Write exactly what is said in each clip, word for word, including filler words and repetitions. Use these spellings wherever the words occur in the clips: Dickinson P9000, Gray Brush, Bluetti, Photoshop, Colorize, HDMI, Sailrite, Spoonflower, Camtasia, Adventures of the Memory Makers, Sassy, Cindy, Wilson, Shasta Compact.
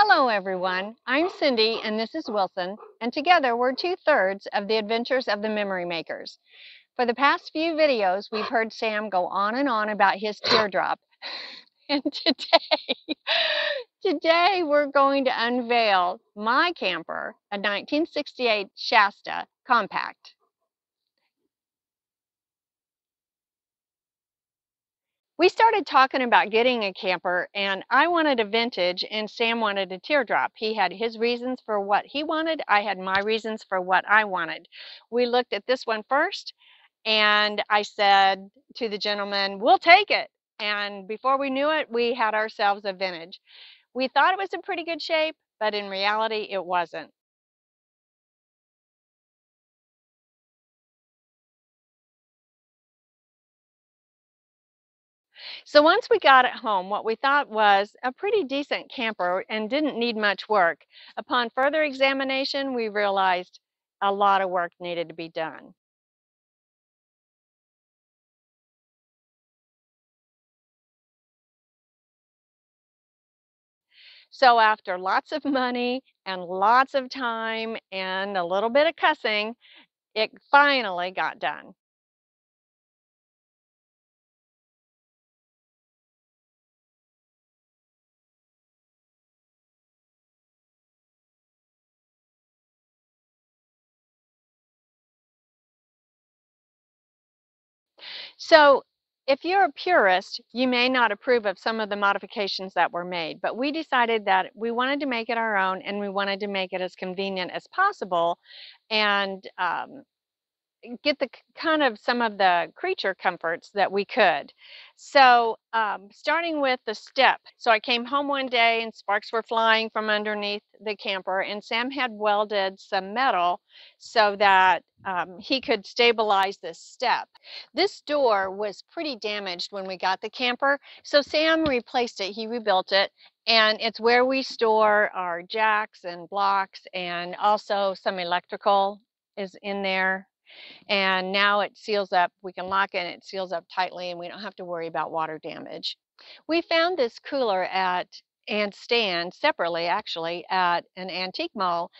Hello everyone, I'm Cindy and this is Wilson, and together we're two-thirds of the Adventures of the Memory Makers. For the past few videos, we've heard Sam go on and on about his teardrop, and today, today we're going to unveil my camper, a nineteen sixty-eight Shasta Compact. We started talking about getting a camper, and I wanted a vintage and Sam wanted a teardrop. He had his reasons for what he wanted. I had my reasons for what I wanted. We looked at this one first, and I said to the gentleman, we'll take it. And before we knew it, we had ourselves a vintage. We thought it was in pretty good shape, but in reality, it wasn't. So once we got it home, what we thought was a pretty decent camper and didn't need much work. Upon further examination, we realized a lot of work needed to be done. So after lots of money and lots of time and a little bit of cussing, it finally got done. So if you're a purist, you may not approve of some of the modifications that were made, but we decided that we wanted to make it our own and we wanted to make it as convenient as possible and um, get the kind of some of the creature comforts that we could. So um, starting with the step. So I came home one day and sparks were flying from underneath the camper, and Sam had welded some metal so that um, he could stabilize this step. This door was pretty damaged when we got the camper, so Sam replaced it. He rebuilt it, and it's where we store our jacks and blocks, and also some electrical is in there. And now it seals up. We can lock it and it seals up tightly, and we don't have to worry about water damage. We found this cooler at and stand separately actually at an antique mall,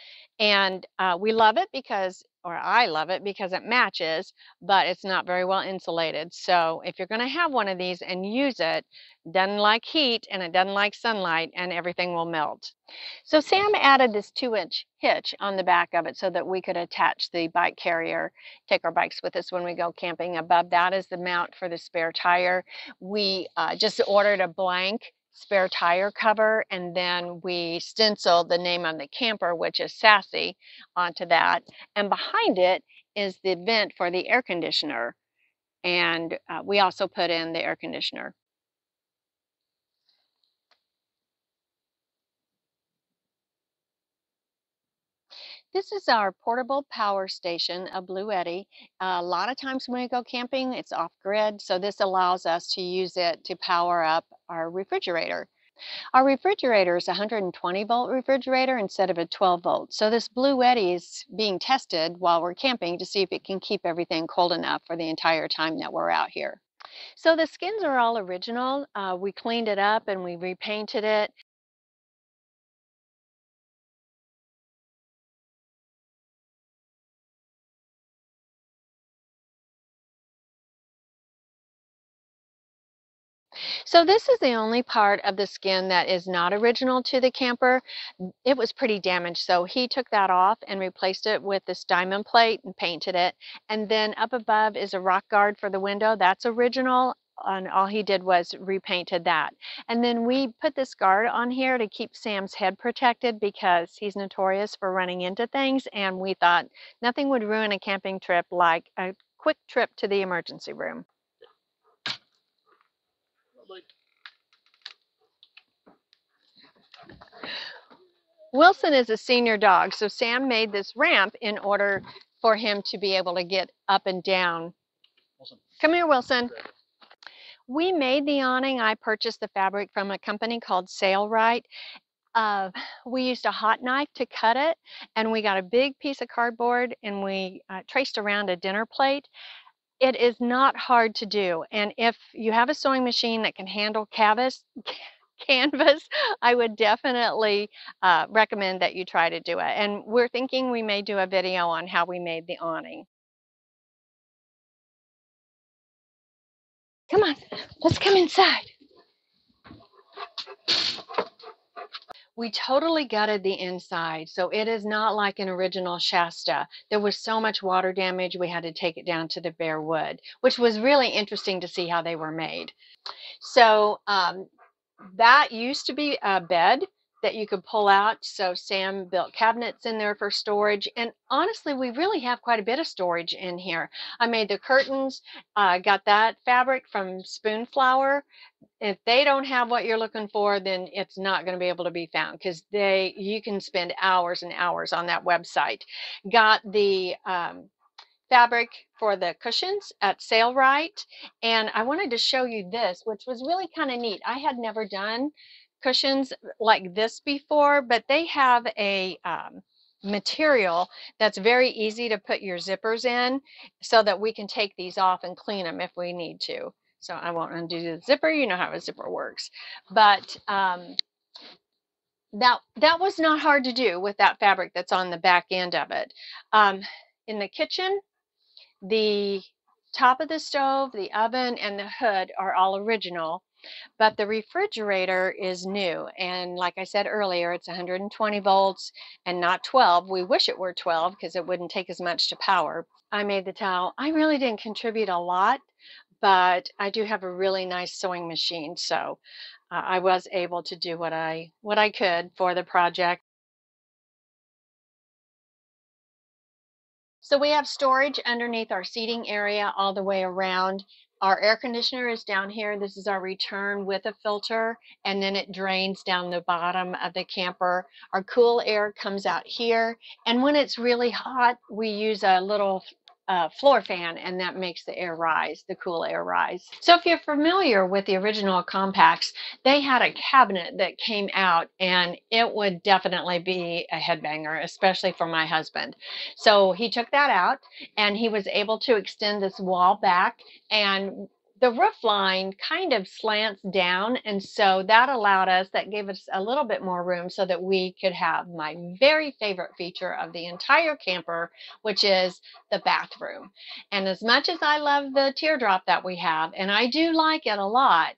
and uh, we love it because, or I love it because it matches, but it's not very well insulated. So if you're going to have one of these and use it, doesn't like heat and it doesn't like sunlight, and everything will melt. So Sam added this two inch hitch on the back of it so that we could attach the bike carrier, take our bikes with us when we go camping. Above that is the mount for the spare tire. We uh, just ordered a blank spare tire cover, and then we stenciled the name on the camper, which is Sassy, onto that, and behind it is the vent for the air conditioner, and uh, we also put in the air conditioner. This is our portable power station, a Bluetti. A lot of times when we go camping, it's off-grid, so this allows us to use it to power up our refrigerator. Our refrigerator is a one hundred twenty volt refrigerator instead of a twelve volt, so this Bluetti is being tested while we're camping to see if it can keep everything cold enough for the entire time that we're out here. So the skins are all original. Uh, we cleaned it up and we repainted it. So this is the only part of the skin that is not original to the camper. It was pretty damaged, so he took that off and replaced it with this diamond plate and painted it. And then up above is a rock guard for the window. That's original, and all he did was repainted that. And then we put this guard on here to keep Sam's head protected because he's notorious for running into things, and we thought nothing would ruin a camping trip like a quick trip to the emergency room. Wilson is a senior dog, so Sam made this ramp in order for him to be able to get up and down. Wilson. Come here, Wilson. We made the awning. I purchased the fabric from a company called Sailrite. Uh, we used a hot knife to cut it, and we got a big piece of cardboard, and we uh, traced around a dinner plate. It is not hard to do, and if you have a sewing machine that can handle canvas, canvas, I would definitely uh, recommend that you try to do it. And we're thinking we may do a video on how we made the awning. Come on, let's come inside. We totally gutted the inside, so it is not like an original Shasta. There was so much water damage, we had to take it down to the bare wood, which was really interesting to see how they were made. So um, that used to be a bed that you could pull out, so Sam built cabinets in there for storage, and honestly we really have quite a bit of storage in here. I made the curtains, uh, got that fabric from Spoonflower. If they don't have what you're looking for, then it's not going to be able to be found, because they you can spend hours and hours on that website. Got the um, fabric for the cushions at Sailrite, and I wanted to show you this, which was really kind of neat. I had never done cushions like this before, but they have a um, material that's very easy to put your zippers in, so that we can take these off and clean them if we need to. So I won't undo the zipper, you know how a zipper works, but um, that that was not hard to do with that fabric that's on the back end of it. Um, in the kitchen, the top of the stove, the oven, and the hood are all original. But the refrigerator is new, and like I said earlier, it's one hundred twenty volts and not twelve. We wish it were twelve because it wouldn't take as much to power. I made the towel. I really didn't contribute a lot, but I do have a really nice sewing machine, so uh, I was able to do what I what I could for the project. So we have storage underneath our seating area all the way around. Our air conditioner is down here. This is our return with a filter, and then it drains down the bottom of the camper. Our cool air comes out here, and when it's really hot, we use a little uh, floor fan, and that makes the air rise, the cool air rise. So if you're familiar with the original compacts, they had a cabinet that came out, and it would definitely be a headbanger, especially for my husband. So he took that out, and he was able to extend this wall back, and the roof line kind of slants down, and so that allowed us, that gave us a little bit more room so that we could have my very favorite feature of the entire camper, which is the bathroom. And as much as I love the teardrop that we have, and I do like it a lot,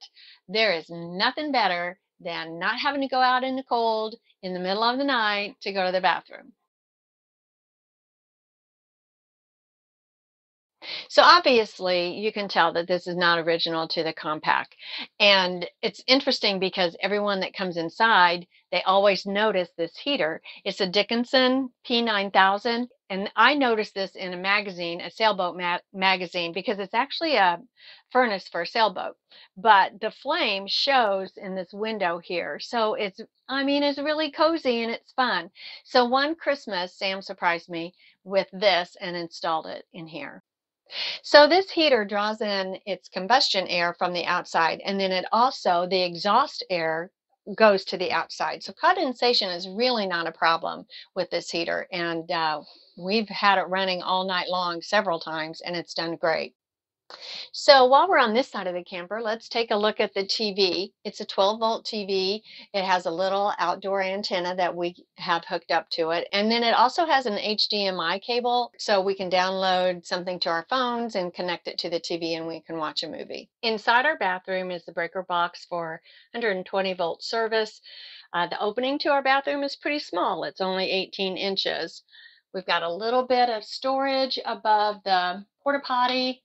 there is nothing better than not having to go out in the cold in the middle of the night to go to the bathroom. So obviously you can tell that this is not original to the compact, and it's interesting because everyone that comes inside, they always notice this heater. It's a Dickinson P nine thousand, and I noticed this in a magazine, a sailboat ma magazine, because it's actually a furnace for a sailboat, but the flame shows in this window here. So it's, I mean, it's really cozy and it's fun. So one Christmas, Sam surprised me with this and installed it in here. So this heater draws in its combustion air from the outside, and then it also, the exhaust air goes to the outside. So condensation is really not a problem with this heater, and uh, we've had it running all night long several times, and it's done great. So while we're on this side of the camper, let's take a look at the T V. It's a twelve volt T V. It has a little outdoor antenna that we have hooked up to it. And then it also has an H D M I cable, so we can download something to our phones and connect it to the T V, and we can watch a movie. Inside our bathroom is the breaker box for one hundred twenty volt service. Uh, the opening to our bathroom is pretty small. It's only eighteen inches. We've got a little bit of storage above the porta potty.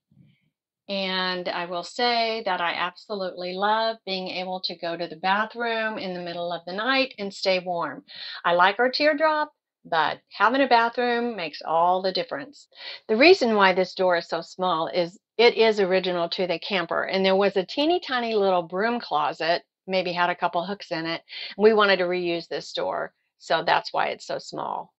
And I will say that I absolutely love being able to go to the bathroom in the middle of the night and stay warm. I like our teardrop, but having a bathroom makes all the difference. The reason why this door is so small is it is original to the camper, and there was a teeny tiny little broom closet, maybe had a couple hooks in it. We wanted to reuse this door, so that's why it's so small.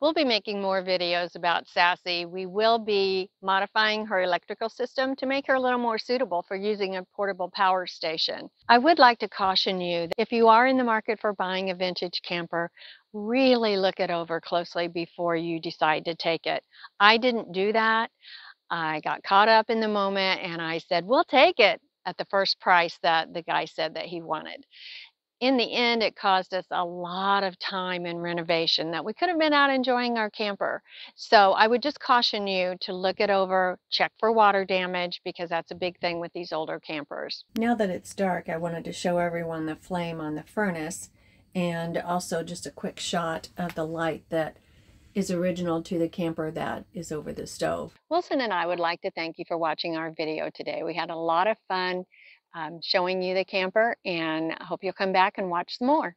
We'll be making more videos about Sassy. We will be modifying her electrical system to make her a little more suitable for using a portable power station. I would like to caution you that if you are in the market for buying a vintage camper, really look it over closely before you decide to take it. I didn't do that. I got caught up in the moment and I said, we'll take it at the first price that the guy said that he wanted. In the end, it caused us a lot of time in renovation that we could have been out enjoying our camper. So I would just caution you to look it over, check for water damage, because that's a big thing with these older campers. Now that it's dark, I wanted to show everyone the flame on the furnace and also just a quick shot of the light that is original to the camper that is over the stove. Wilson and I would like to thank you for watching our video today. We had a lot of fun Um, showing you the camper, and I hope you'll come back and watch some more.